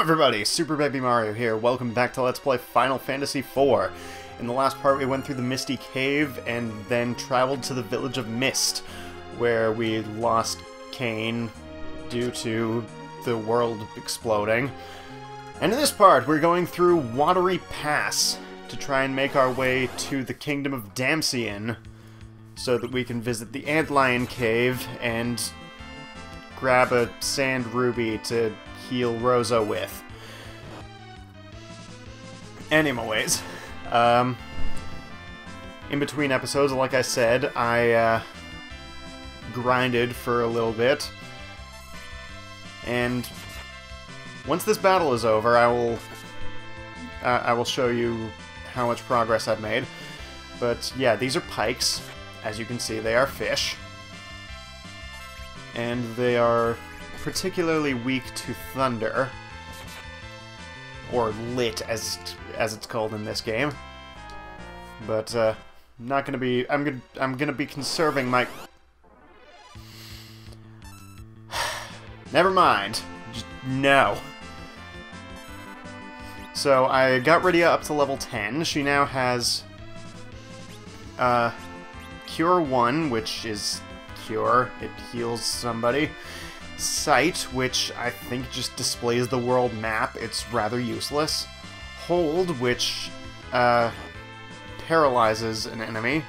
Hello everybody, Super Baby Mario here. Welcome back to Let's Play Final Fantasy IV. In the last part we went through the Misty Cave and then traveled to the Village of Mist, where we lost Kane due to the world exploding. And in this part we're going through Watery Pass to try and make our way to the Kingdom of Damcyon so that we can visit the Antlion Cave and grab a sand ruby to heal Rosa with. Anyways, in between episodes, like I said, I grinded for a little bit, and once this battle is over, I will show you how much progress I've made. But yeah, these are pikes. As you can see, they are fish, and they are particularly weak to thunder, or lit as it's called in this game. But I'm gonna be conserving my. Never mind. Just, no. So I got Rydia up to level 10. She now has Cure 1, which is Cure. It heals somebody. Sight, which I think just displays the world map. It's rather useless. Hold, which paralyzes an enemy.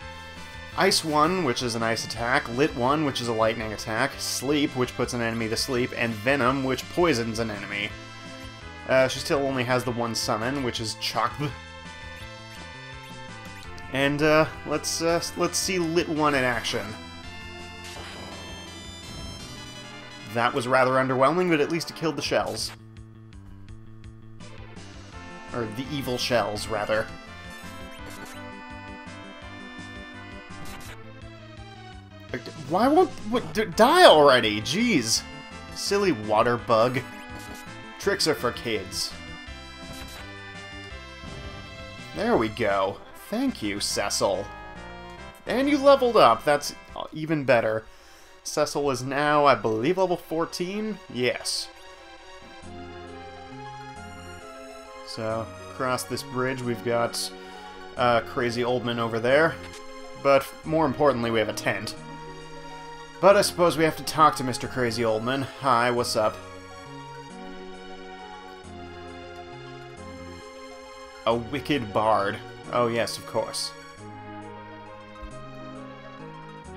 Ice 1, which is an ice attack. Lit 1, which is a lightning attack. Sleep, which puts an enemy to sleep. And Venom, which poisons an enemy. She still only has the one summon, which is Chocobo. And let's see Lit 1 in action. That was rather underwhelming, but at least it killed the shells. Or the evil shells, rather. Why won't... What, die already! Jeez! Silly water bug. Tricks are for kids. There we go. Thank you, Cecil. And you leveled up. That's even better. Cecil is now, I believe, level 14? Yes. So, across this bridge we've got crazy old man over there. But, more importantly, we have a tent. But I suppose we have to talk to Mr. Crazy Old Man. Hi, what's up? A wicked bard. Oh yes, of course.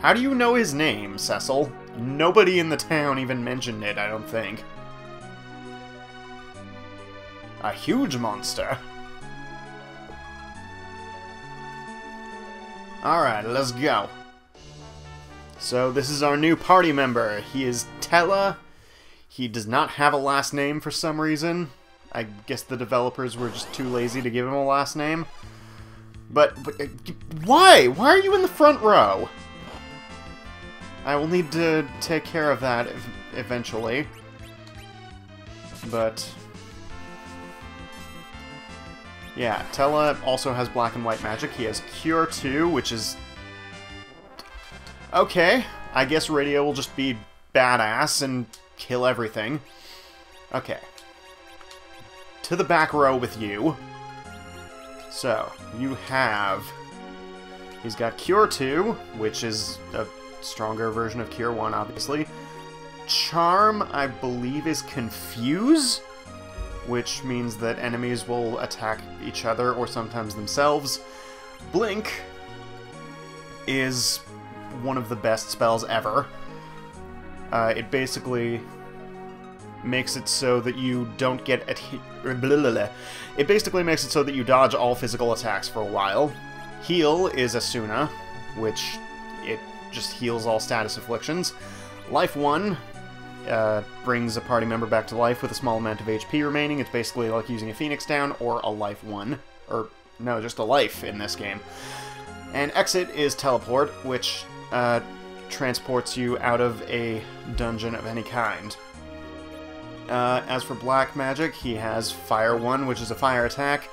How do you know his name, Cecil? Nobody in the town even mentioned it, I don't think. A huge monster. Alright, let's go. So this is our new party member. He is Tellah. He does not have a last name for some reason. I guess the developers were just too lazy to give him a last name. But why? Why are you in the front row? I will need to take care of that eventually, but yeah, Tellah also has black and white magic. He has Cure 2, which is okay. I guess Rydia will just be badass and kill everything. Okay, to the back row with you. So you have, he's got Cure 2, which is a stronger version of Cure 1, obviously. Charm, I believe, is Confuse, which means that enemies will attack each other or sometimes themselves. Blink is one of the best spells ever. It basically makes it so that you don't get... It basically makes it so that you dodge all physical attacks for a while. Heal is Asuna, which it just heals all status afflictions. Life 1 brings a party member back to life with a small amount of HP remaining. It's basically like using a Phoenix Down or a Life 1. Or, no, just a Life in this game. And Exit is Teleport, which transports you out of a dungeon of any kind. As for black magic, he has Fire 1, which is a fire attack.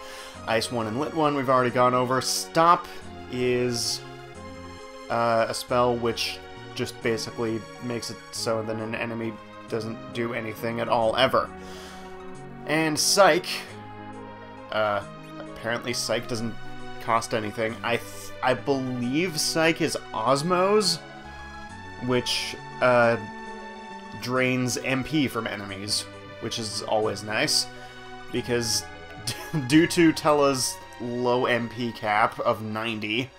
Ice 1 and Lit 1 we've already gone over. Stop is... a spell which just basically makes it so that an enemy doesn't do anything at all, ever. And Psych. Apparently Psych doesn't cost anything. I believe Psych is Osmos, which drains MP from enemies, which is always nice, because due to Tellah's low MP cap of 90,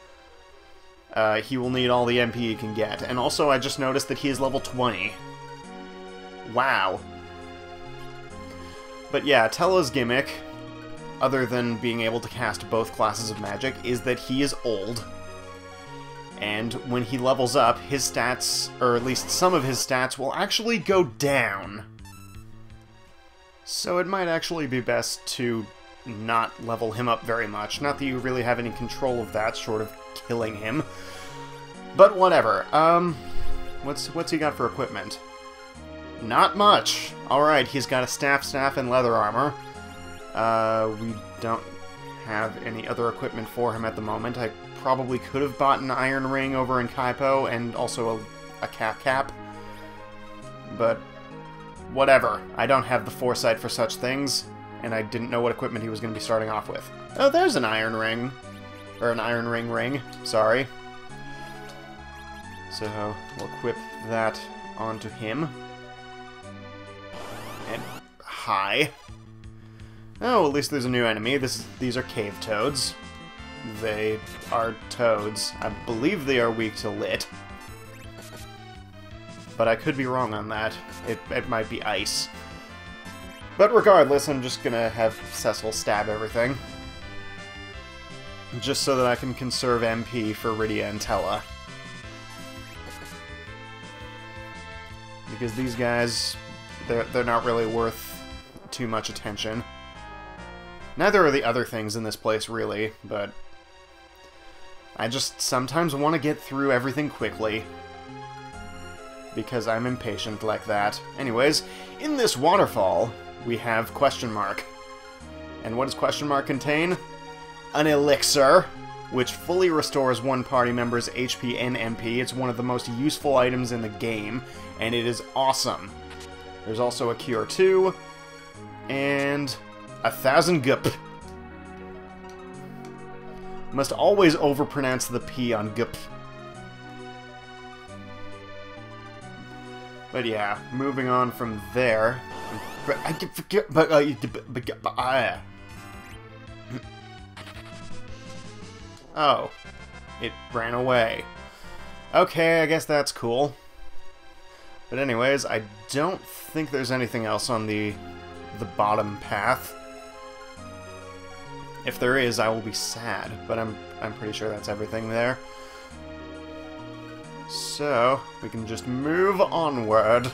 he will need all the MP he can get. And also, I just noticed that he is level 20. Wow. But yeah, Tellah's gimmick, other than being able to cast both classes of magic, is that he is old. And when he levels up, his stats, or at least some of his stats, will actually go down. So it might actually be best to not level him up very much. Not that you really have any control of that, short of killing him. But whatever. What's he got for equipment? Not much. Alright, he's got a staff, and leather armor. We don't have any other equipment for him at the moment. I probably could have bought an iron ring over in Kaipo, and also a cat cap. But whatever. I don't have the foresight for such things, and I didn't know what equipment he was going to be starting off with. Oh, there's an iron ring. Or an iron ring. Sorry. So, we'll equip that onto him. And hi. Oh, at least there's a new enemy. These are cave toads. They are toads. I believe they are weak to lit. But I could be wrong on that. It might be ice. But regardless, I'm just gonna have Cecil stab everything. Just so that I can conserve MP for Rydia and Tellah. Because these guys, they're not really worth too much attention. Neither are the other things in this place, really, but I just sometimes want to get through everything quickly. Because I'm impatient like that. Anyways, in this waterfall, we have question mark. And what does question mark contain? An elixir, which fully restores one party member's HP and MP. It's one of the most useful items in the game, and it is awesome. There's also a cure too, and 1,000 gup. Must always overpronounce the P on gup. But yeah, moving on from there. Oh, it ran away. Okay, I guess that's cool. But anyways, I don't think there's anything else on the bottom path. If there is, I will be sad, but I'm pretty sure that's everything there. So, we can just move onward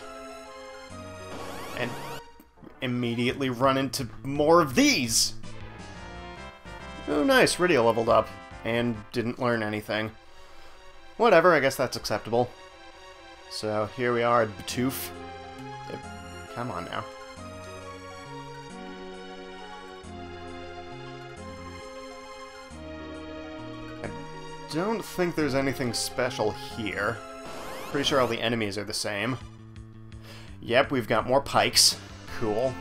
and immediately run into more of these. Oh nice, Rydia leveled up. And didn't learn anything. Whatever, I guess that's acceptable. So, here we are at Batoof. Come on now. I don't think there's anything special here. Pretty sure all the enemies are the same. Yep, we've got more pikes. Cool.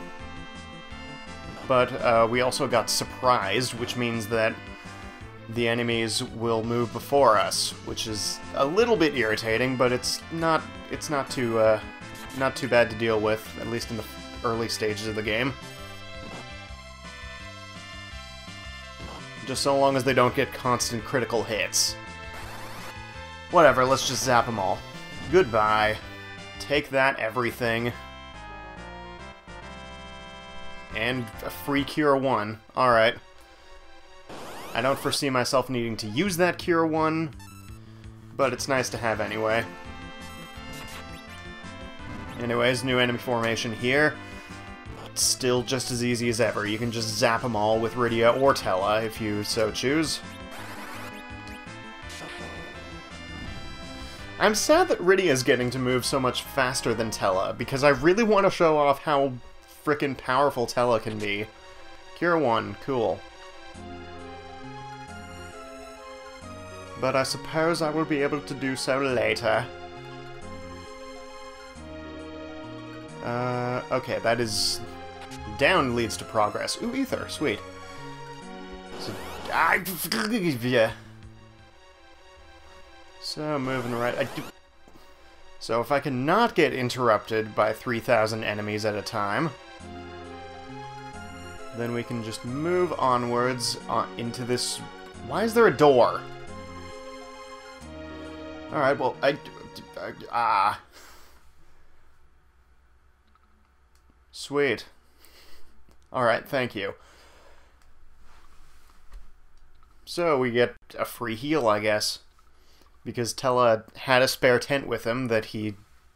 But we also got surprised, which means that the enemies will move before us, which is a little bit irritating, but it's not too bad to deal with, at least in the early stages of the game. Just so long as they don't get constant critical hits. Whatever, let's just zap them all. Goodbye. Take that, everything. And a free Cure 1. Alright. I don't foresee myself needing to use that Cure 1, but it's nice to have anyway. Anyways, new enemy formation here. It's still just as easy as ever. You can just zap them all with Rydia or Tellah if you so choose. I'm sad that Rydia's getting to move so much faster than Tellah, because I really want to show off how frickin' powerful Tellah can be. Cure 1, cool. But I suppose I will be able to do so later. Okay, that is Down leads to progress. Ooh, ether. Sweet. So, yeah. So, moving right... So, if I can not get interrupted by 3,000 enemies at a time, then we can just move onwards into this... Why is there a door? Alright, well, ah. Sweet. Alright, thank you. So, we get a free heal, I guess. Because Tellah had a spare tent with him that he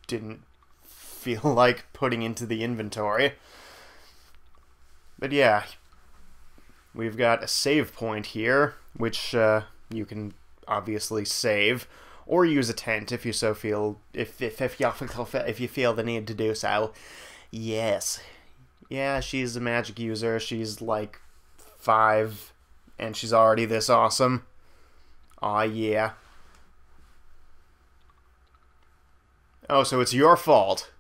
didn't feel like putting into the inventory. But yeah, we've got a save point here, which you can obviously save, or use a tent if you so feel, if you feel the need to do so. Yes. Yeah, she's a magic user, she's like 5, and she's already this awesome. Aw, yeah. Oh, so it's your fault,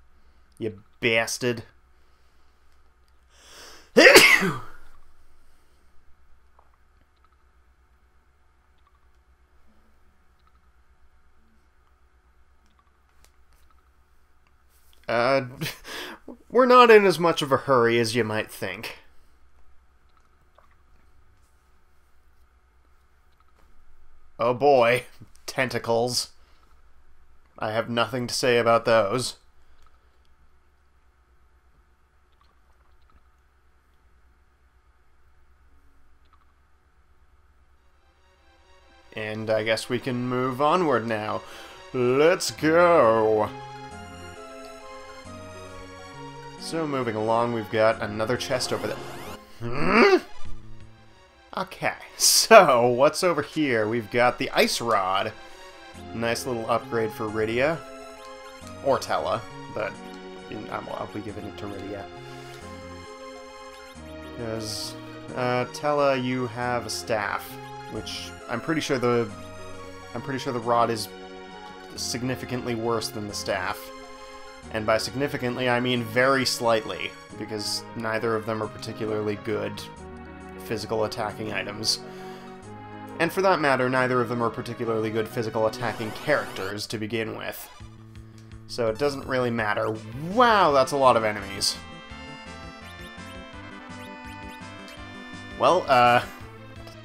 you bastard. We're not in as much of a hurry as you might think. Oh boy, tentacles. I have nothing to say about those. And I guess we can move onward now. Let's go! So moving along, we've got another chest over there. Hmm? Okay, so what's over here? We've got the ice rod. Nice little upgrade for Rydia. Or Tellah, but I'll be giving it to Rydia. Because, Tellah, you have a staff, which I'm pretty sure the rod is significantly worse than the staff. And by significantly, I mean very slightly, because neither of them are particularly good physical attacking items. And for that matter, neither of them are particularly good physical attacking characters to begin with. So it doesn't really matter. Wow, that's a lot of enemies. Well,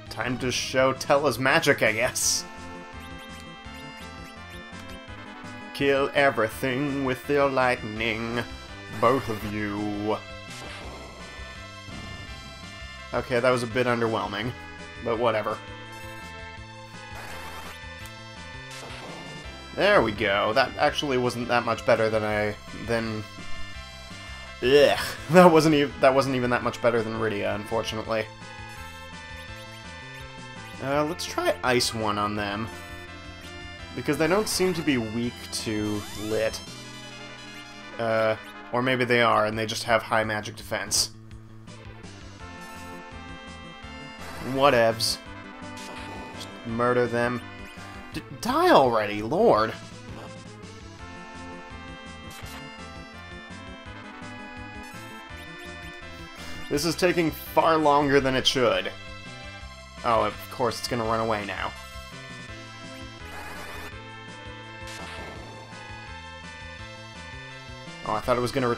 time to show Tellah's magic, I guess. Kill everything with your lightning, both of you. Okay, that was a bit underwhelming, but whatever. There we go. That actually wasn't that much better than Ugh. That wasn't even that much better than Rydia, unfortunately. Let's try Ice One on them, because they don't seem to be weak to Lit. Or maybe they are, and they just have high magic defense. Whatevs. Just murder them. Die already, Lord! This is taking far longer than it should. Oh, of course it's gonna run away now. Oh, I thought it was gonna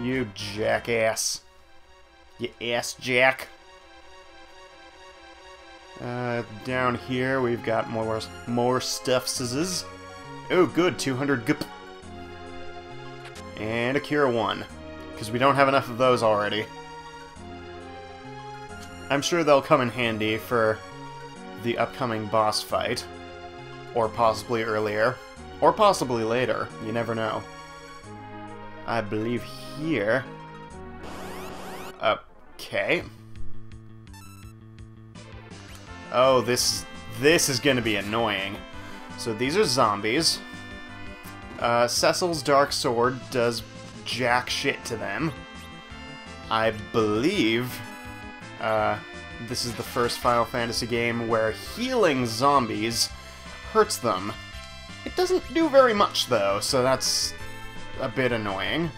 You jackass. You ass jack. Down here we've got more stuffses. Oh, good, 200 gip. And a cure one, because we don't have enough of those already. I'm sure they'll come in handy for the upcoming boss fight, or possibly earlier, or possibly later. You never know. I believe here. Okay. Oh, this is gonna be annoying. So these are zombies. Cecil's dark sword does jack shit to them. I believe this is the first Final Fantasy game where healing zombies hurts them. It doesn't do very much though, so that's a bit annoying.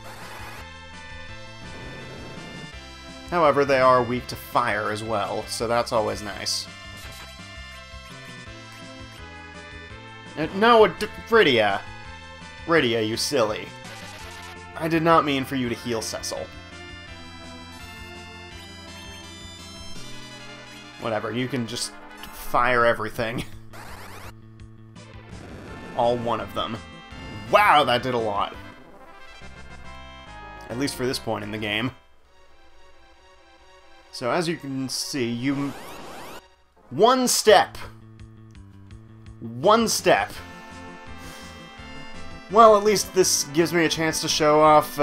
However, they are weak to fire as well, so that's always nice. No, Rydia! Rydia, you silly. I did not mean for you to heal Cecil. Whatever, you can just fire everything. All one of them. Wow, that did a lot. At least for this point in the game. So as you can see, you... One step! One step! Well, at least this gives me a chance to show off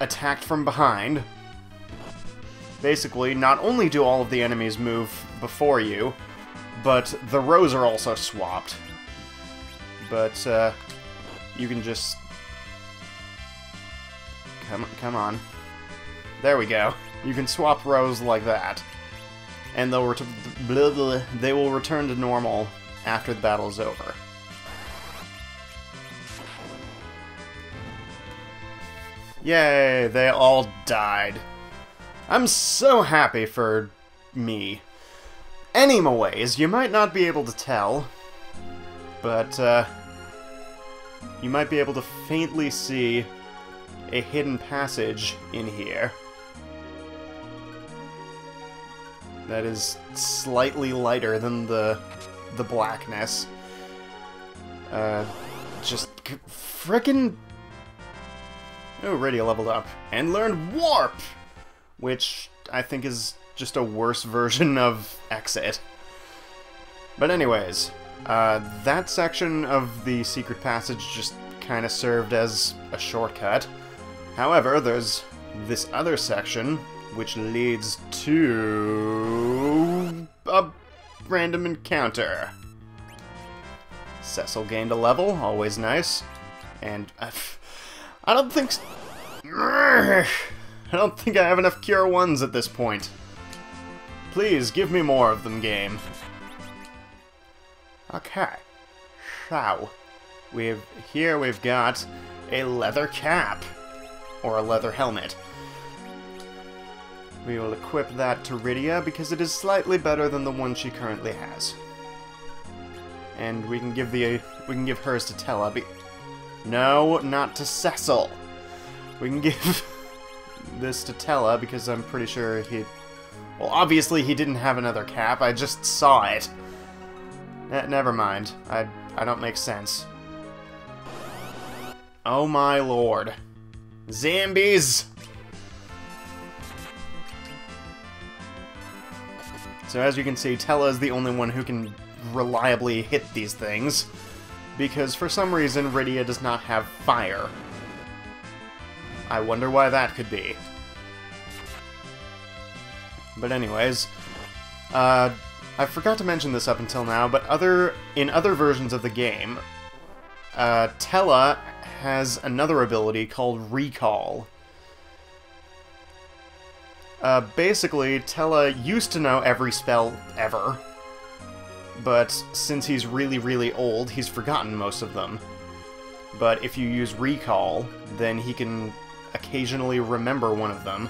attacked from behind. Basically, not only do all of the enemies move before you, but the rows are also swapped. But you can just... Come on. There we go. You can swap rows like that. And they'll they will return to normal after the battle is over. Yay, they all died. I'm so happy for me. Anyways, you might not be able to tell, but you might be able to faintly see a hidden passage in here that is slightly lighter than the blackness. Just frickin'... Oh, Rydia leveled up and learned Warp! Which I think is just a worse version of Exit. But anyways, that section of the secret passage just kind of served as a shortcut. However, there's this other section, which leads to... a random encounter. Cecil gained a level, always nice. And... I don't think... I don't think I have enough Cure 1s at this point. Please, give me more of them, game. Okay. So, we've got a leather cap. Or a leather helmet. We will equip that to Rydia because it is slightly better than the one she currently has. And we can give we can give hers to Tellah. No, not to Cecil. We can give... this to Tellah, because I'm pretty sure he... Well, obviously he didn't have another cap, I just saw it. Never mind. I don't make sense. Oh my lord. Zombies! So as you can see, Tellah is the only one who can reliably hit these things, because for some reason Rydia does not have fire. I wonder why that could be. But anyways, I forgot to mention this up until now, but in other versions of the game, Tellah has another ability called Recall. Basically, Tellah used to know every spell ever, but since he's really, really old, he's forgotten most of them. But if you use Recall, then he can occasionally remember one of them,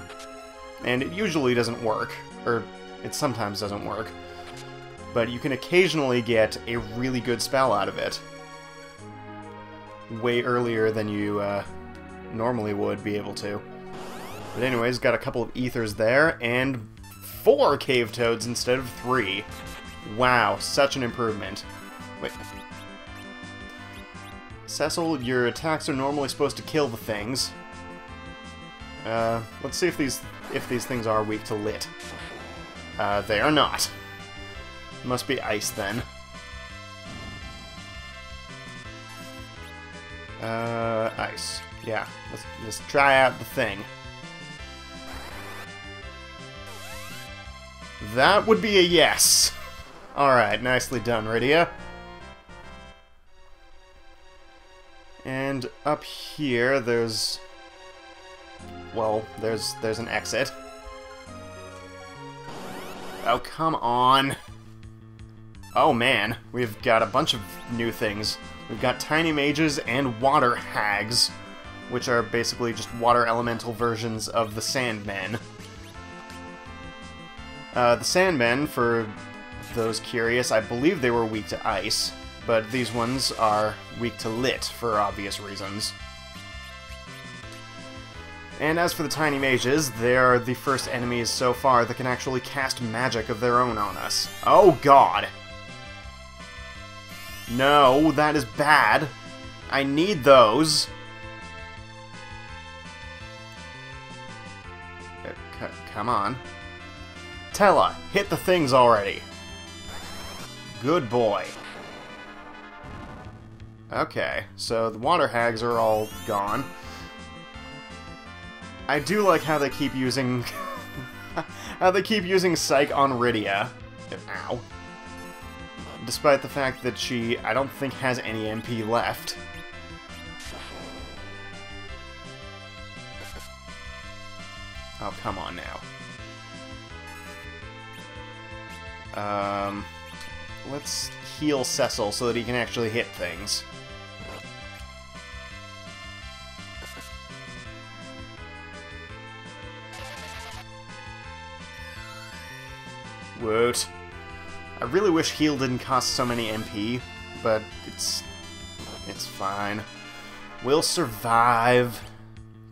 and it usually doesn't work, or it sometimes doesn't work, but you can occasionally get a really good spell out of it, way earlier than you normally would be able to. But anyways, got a couple of ethers there, and 4 cave toads instead of 3. Wow, such an improvement. Wait. Cecil, your attacks are normally supposed to kill the things. Let's see if these things are weak to lit. They are not. Must be ice then. Ice. Yeah. Let's just try out the thing. That would be a yes. All right, nicely done, Rydia. And up here, there's... Well, there's an exit. Oh, come on! Oh, man. We've got a bunch of new things. We've got tiny mages and water hags, which are basically just water elemental versions of the Sandmen. The Sandmen, for those curious, I believe they were weak to ice, but these ones are weak to lit for obvious reasons. And as for the Tiny Mages, they're the first enemies so far that can actually cast magic of their own on us. Oh god! No, that is bad! I need those! Come on. Tellah, hit the things already! Good boy. Okay, so the water hags are all gone. I do like how they keep using Psych on Rydia. Ow. Despite the fact that she, I don't think, has any MP left. Oh, come on now. Let's heal Cecil so that he can actually hit things. Woot. I really wish heal didn't cost so many MP, but it's fine. We'll survive.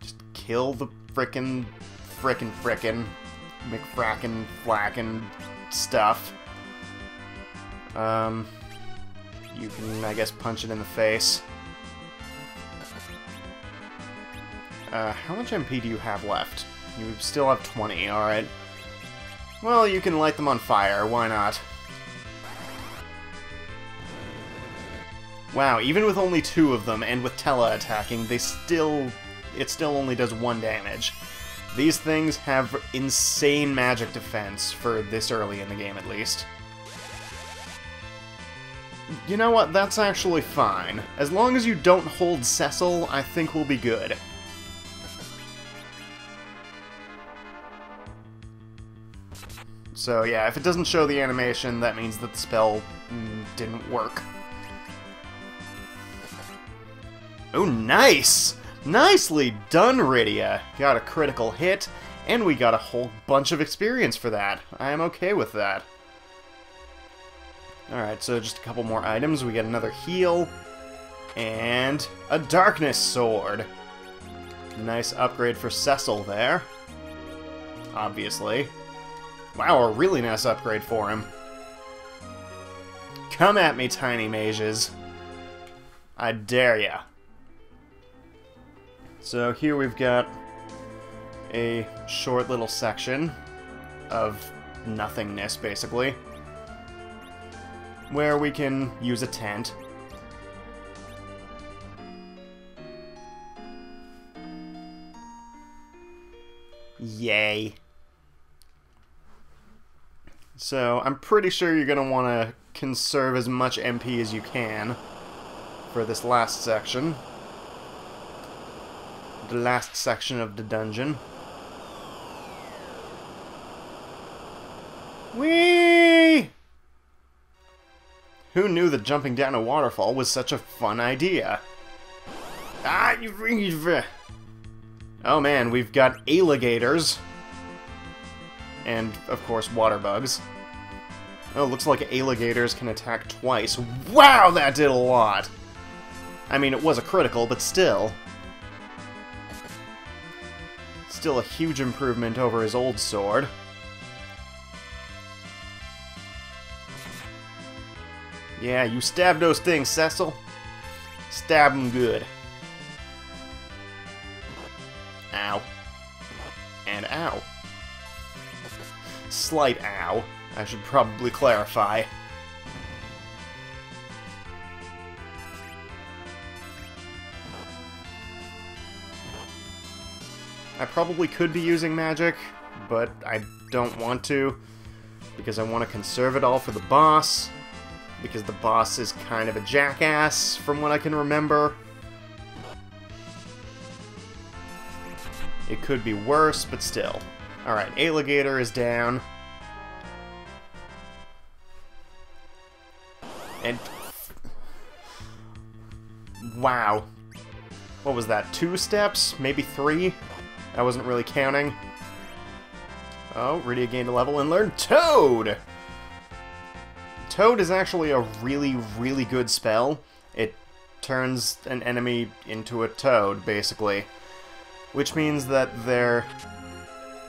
Just kill the frickin' McFrackin' flackin' stuff. You can, I guess, punch it in the face. How much MP do you have left? You still have 20, alright. Well, you can light them on fire, why not? Wow, even with only 2 of them, and with Tellah attacking, they still... it still only does 1 damage. These things have insane magic defense, for this early in the game at least. You know what, that's actually fine. As long as you don't hold Cecil, I think we'll be good. So yeah, if it doesn't show the animation, that means that the spell didn't work. Oh, nice! Nicely done, Rydia! Got a critical hit, and we got a whole bunch of experience for that. I am okay with that. Alright, so just a couple more items. We get another heal, and a darkness sword. Nice upgrade for Cecil there. Obviously. Wow, a really nice upgrade for him. Come at me, tiny mages. I dare ya. So here we've got a short little section of nothingness, basically, where we can use a tent. Yay. So I'm pretty sure you're going to want to conserve as much MP as you can for this last section. The last section of the dungeon. Whee! Who knew that jumping down a waterfall was such a fun idea? Ah, oh man, we've got alligators. And, of course, water bugs. Oh, looks like alligators can attack twice. Wow, that did a lot! I mean, it was a critical, but still. Still a huge improvement over his old sword. Yeah, you stab those things, Cecil. Stab them good. Ow. And ow. Slight ow, I should probably clarify. I probably could be using magic, but I don't want to, because I want to conserve it all for the boss, because the boss is kind of a jackass, from what I can remember. It could be worse, but still. Alright, alligator is down. And... wow. what was that, 2 steps? Maybe 3? I wasn't really counting. Oh, Rydia gained a level and learned Toad! Toad is actually a really, really good spell. It turns an enemy into a toad, basically. Which means that they're...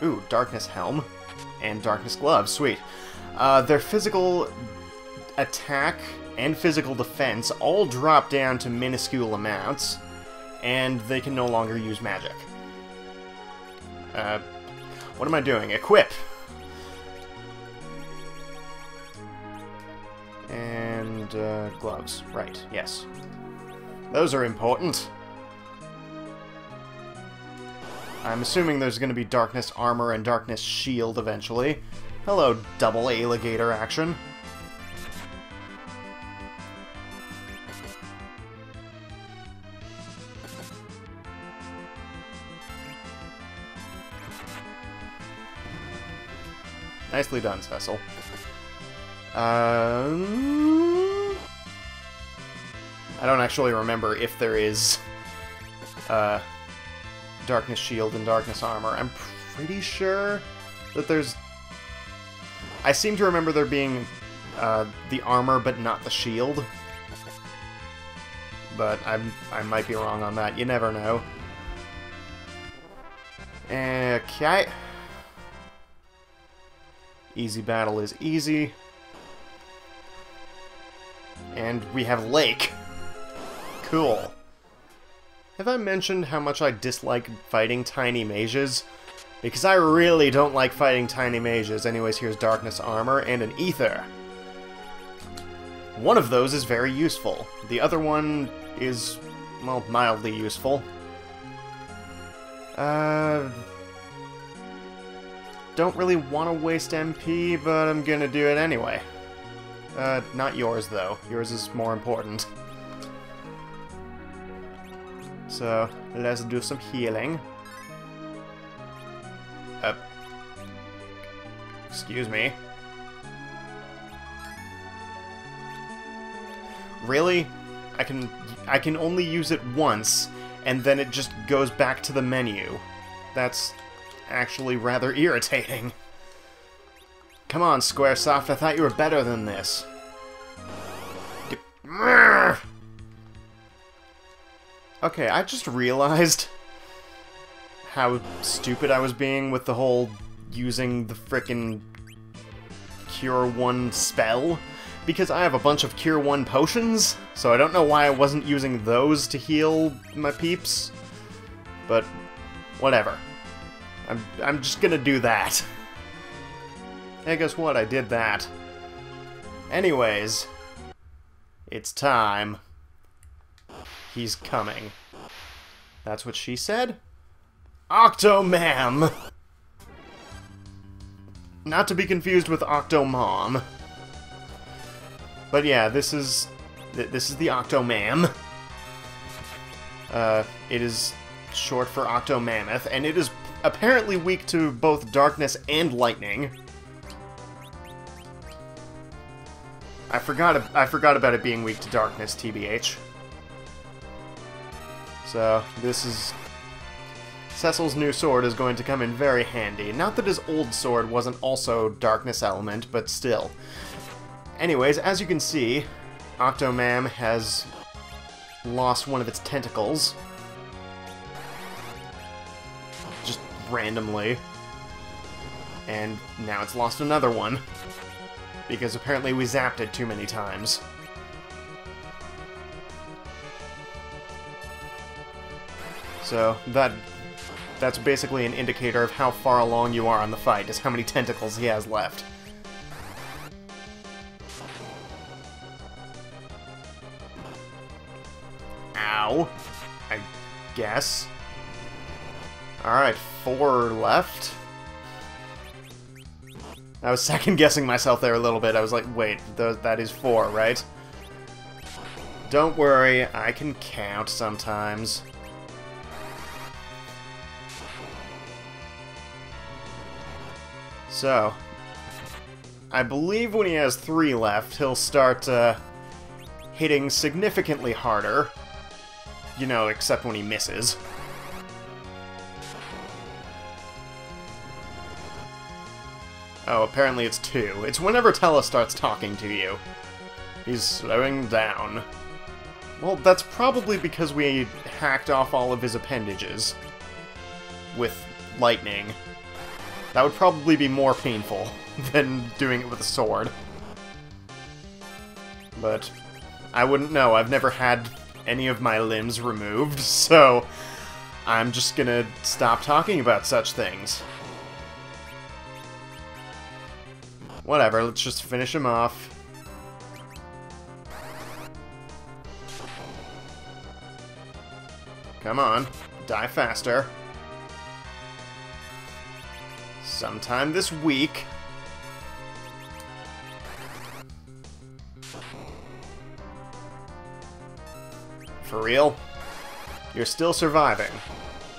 Ooh, Darkness Helm and Darkness Glove, sweet. Their physical attack and physical defense all drop down to minuscule amounts, and they can no longer use magic. What am I doing? Equip! And, gloves. Right, yes. Those are important. I'm assuming there's gonna be Darkness Armor and Darkness Shield eventually. Hello, double alligator action. Nicely done, Cecil. I don't actually remember if there is Darkness Shield and Darkness Armor. I'm pretty sure that there's... I seem to remember there being the armor, but not the shield. But I might be wrong on that. You never know. Okay. Easy battle is easy. And we have Lake. Cool. Have I mentioned how much I dislike fighting tiny mages? Because I really don't like fighting tiny mages. Anyways, here's Darkness Armor and an Ether. One of those is very useful. The other one is, well, mildly useful. Don't really want to waste MP, but I'm gonna do it anyway. Not yours, though. Yours is more important. So, let's do some healing. Excuse me. Really? I can only use it once, and then it just goes back to the menu. That's... actually rather irritating. Come on, Squaresoft, I thought you were better than this. Okay, I just realized how stupid I was being with the whole using the frickin' Cure 1 spell, because I have a bunch of Cure 1 potions, so I don't know why I wasn't using those to heal my peeps, but whatever. I'm just gonna do that. Hey, guess what? I did that. Anyways, it's time. He's coming. That's what she said? OctoMam! Not to be confused with OctoMom. But yeah, this is the OctoMam. It is short for Octomammoth, and it is apparently weak to both darkness and lightning. I forgot about it being weak to darkness, TBH. So, this is... Cecil's new sword is going to come in very handy. Not that his old sword wasn't also darkness element, but still. Anyways, as you can see, Octomam has lost one of its tentacles. Randomly, and now it's lost another one, because apparently we zapped it too many times. So that's basically an indicator of how far along you are on the fight, is how many tentacles he has left. Ow, I guess. Alright, 4 left. I was second-guessing myself there a little bit. I was like, wait, that is 4, right? Don't worry, I can count sometimes. So, I believe when he has 3 left, he'll start hitting significantly harder. You know, except when he misses. Oh, apparently it's 2. It's whenever Tellah starts talking to you. He's slowing down. Well, that's probably because we hacked off all of his appendages. With lightning. That would probably be more painful than doing it with a sword. But I wouldn't know. I've never had any of my limbs removed, so I'm just gonna stop talking about such things. Whatever, let's just finish him off. Come on, die faster. Sometime this week. For real? You're still surviving.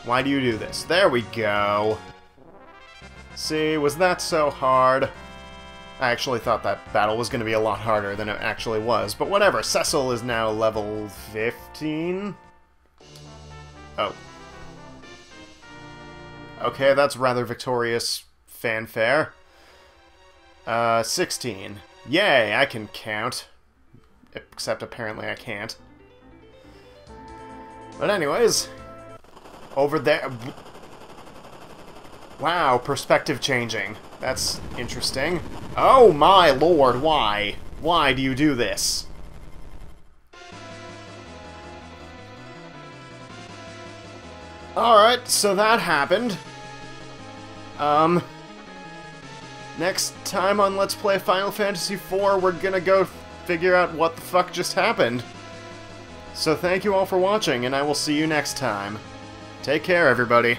Why do you do this? There we go. See, was that so hard? I actually thought that battle was going to be a lot harder than it actually was, but whatever. Cecil is now level 15? Oh. Okay, that's rather victorious fanfare. 16. Yay, I can count. Except apparently I can't. But anyways, over there... Wow, perspective changing. That's interesting. Oh my lord, why? Why do you do this? Alright, so that happened. Next time on Let's Play Final Fantasy IV, we're gonna go figure out what the fuck just happened. So thank you all for watching, and I will see you next time. Take care, everybody.